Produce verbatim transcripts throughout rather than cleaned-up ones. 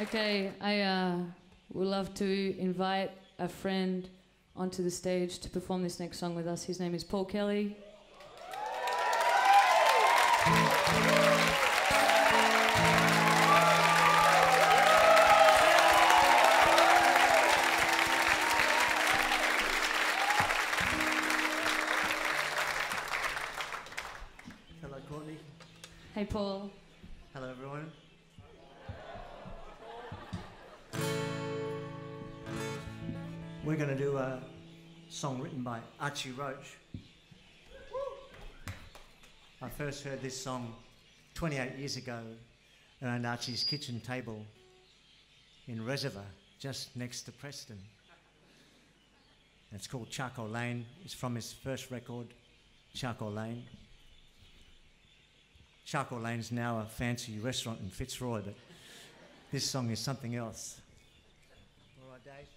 Okay, I uh, would love to invite a friend onto the stage to perform this next song with us. His name is Paul Kelly. Hello, Courtney. Hey, Paul. Hello, everyone. We're going to do a song written by Archie Roach. I first heard this song twenty-eight years ago around Archie's kitchen table in Reservoir, just next to Preston. It's called Charcoal Lane. It's from his first record, Charcoal Lane. Charcoal Lane's now a fancy restaurant in Fitzroy, but this song is something else. All right, Dave.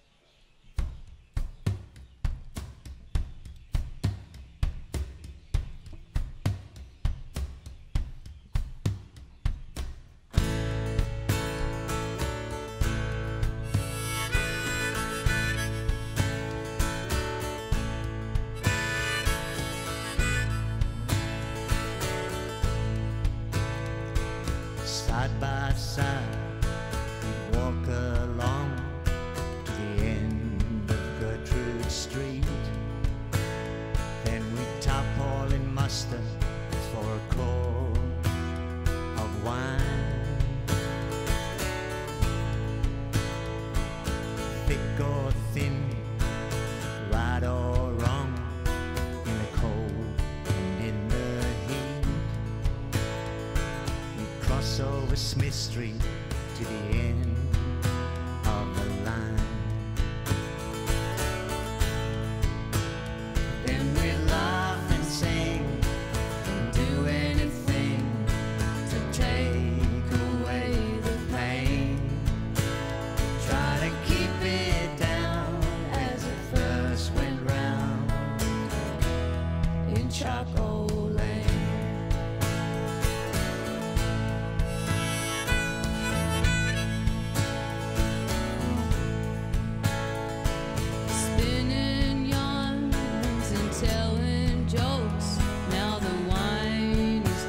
Side by side, we walk along to the end of Gertrude Street. Then we tarpaul in muster for a cold of wine. Thick or thin, right or wrong, in the cold and in the heat, we cross over Smith Street to the end of the line. Then we laugh and sing and do anything to take away the pain. Try to keep it down as it first went round in Charcoal Lane.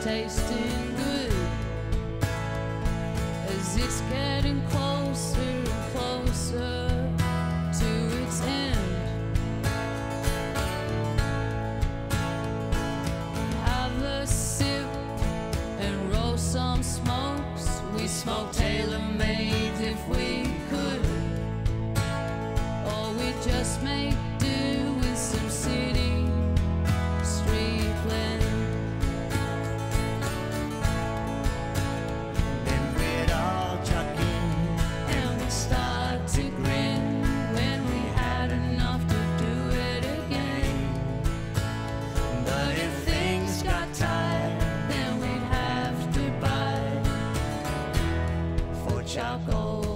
Tasting good as it's getting closer and closer to its end. Have a sip and roll some smokes. We smoke tailor-made if we could, or we just make do with some city street blend. Charcoal.